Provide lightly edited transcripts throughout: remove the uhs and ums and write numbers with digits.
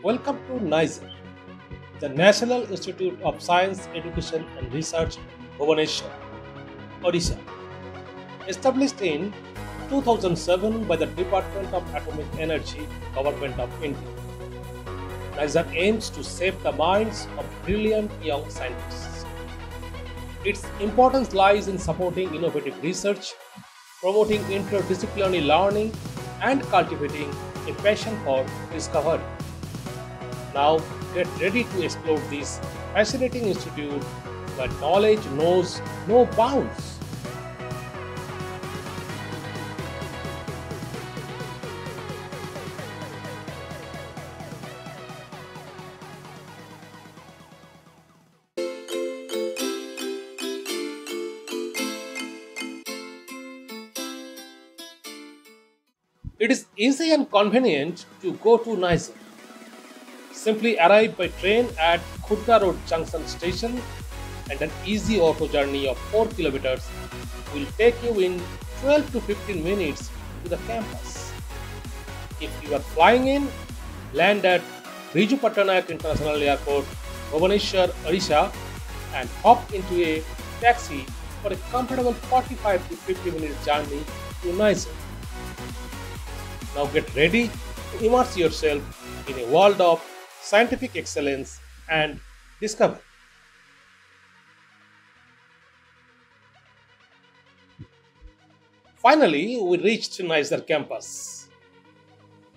Welcome to NISER, the National Institute of Science, Education and Research, Bhubaneswar, Odisha. Established in 2007 by the Department of Atomic Energy, Government of India, NISER aims to shape the minds of brilliant young scientists. Its importance lies in supporting innovative research, promoting interdisciplinary learning, and cultivating a passion for discovery. Now, get ready to explore this fascinating institute where knowledge knows no bounds. It is easy and convenient to go to NISER. Simply arrive by train at Khurda Road Junction Station and an easy auto journey of 4 kilometers will take you in 12 to 15 minutes to the campus. If you are flying in, land at Biju Patnaik International Airport, Bhubaneswar, Odisha and hop into a taxi for a comfortable 45 to 50 minute journey to NISER. Now get ready to immerse yourself in a world of scientific excellence and discovery. Finally, we reached NISER campus.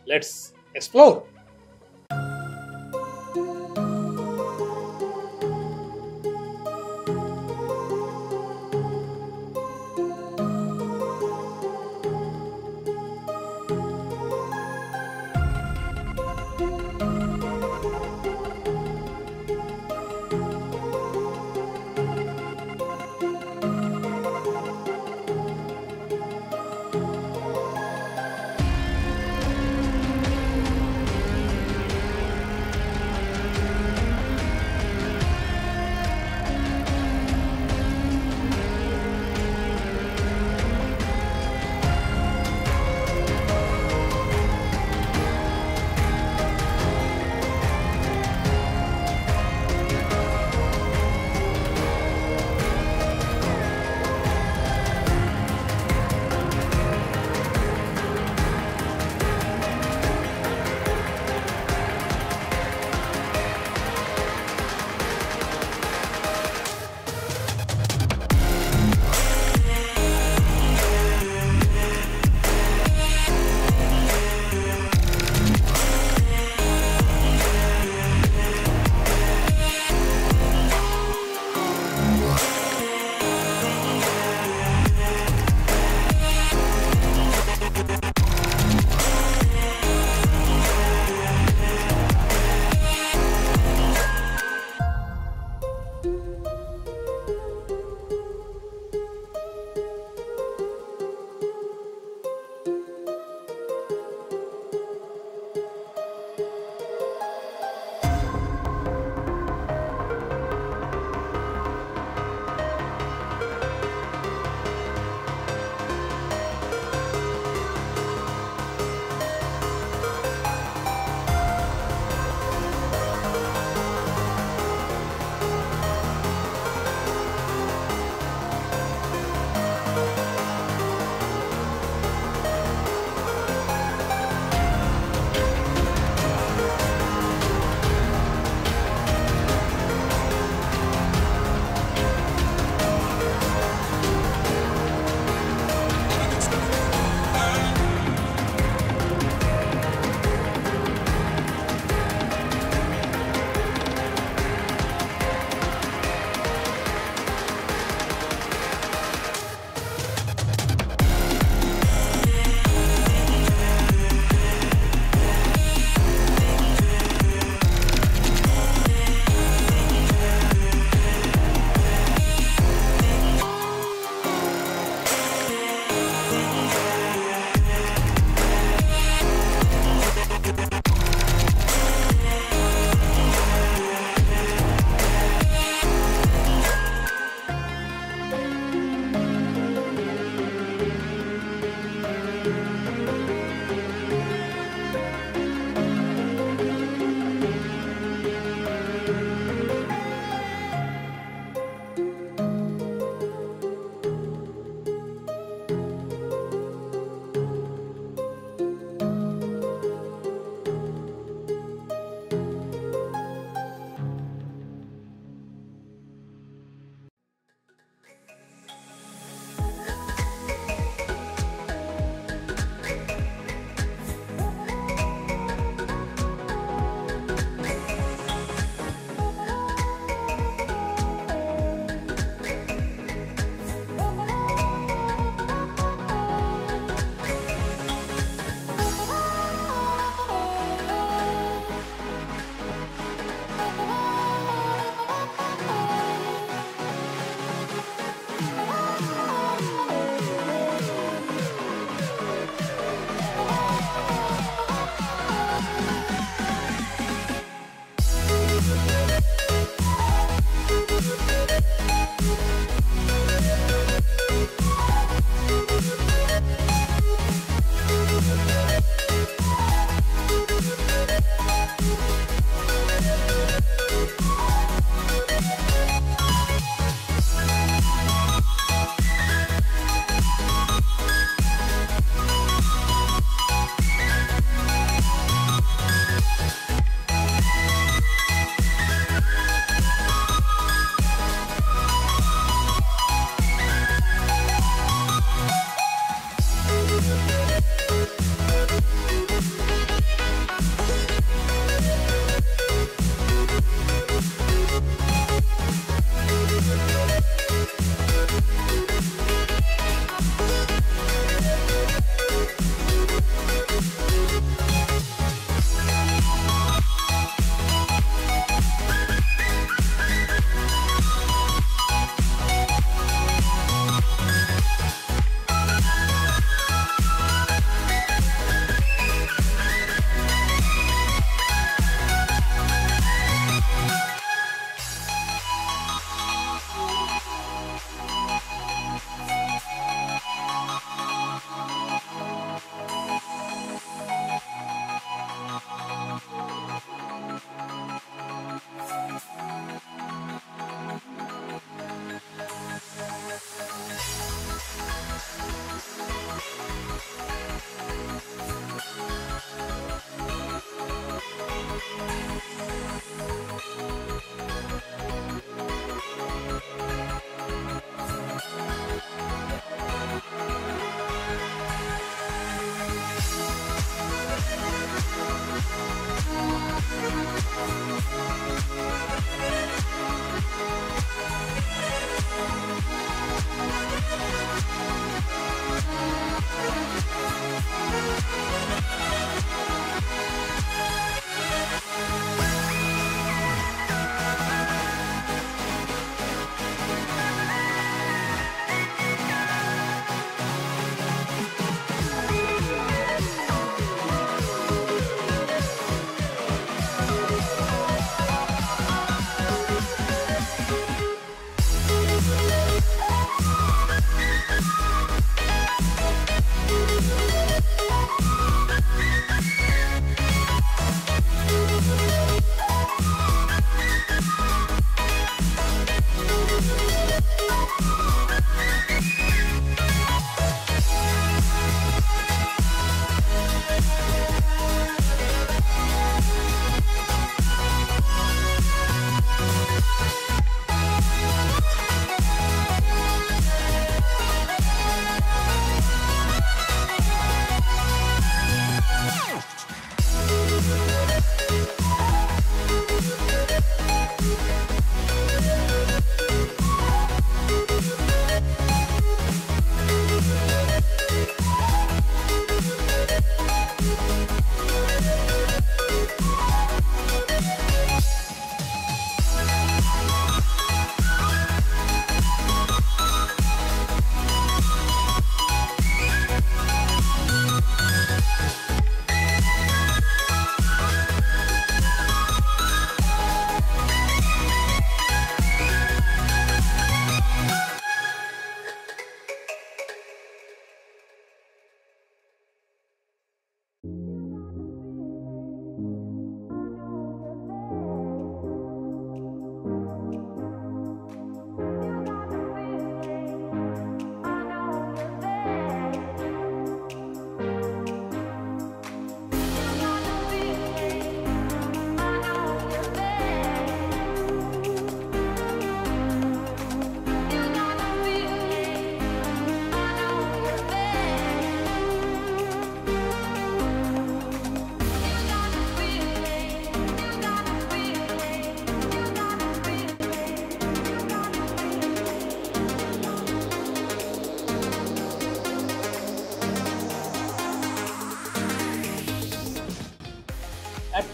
Let's explore.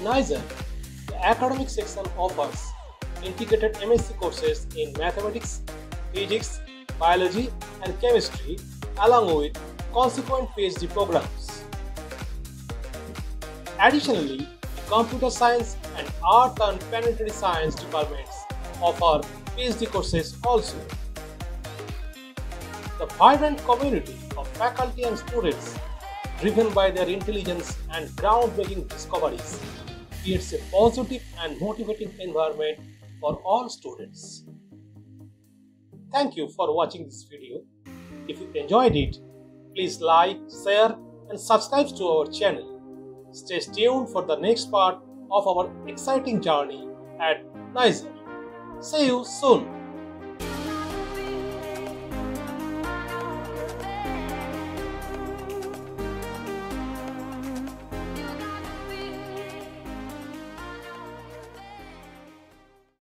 NISER, the academic section offers integrated MSc courses in mathematics, physics, biology and chemistry along with consequent PhD programs. Additionally, Computer Science and Art and Planetary Science departments offer PhD courses also. The vibrant community of faculty and students, driven by their intelligence and groundbreaking discoveries, creates a positive and motivating environment for all students. Thank you for watching this video. If you enjoyed it, please like, share and subscribe to our channel. Stay tuned for the next part of our exciting journey at NISER. See you soon!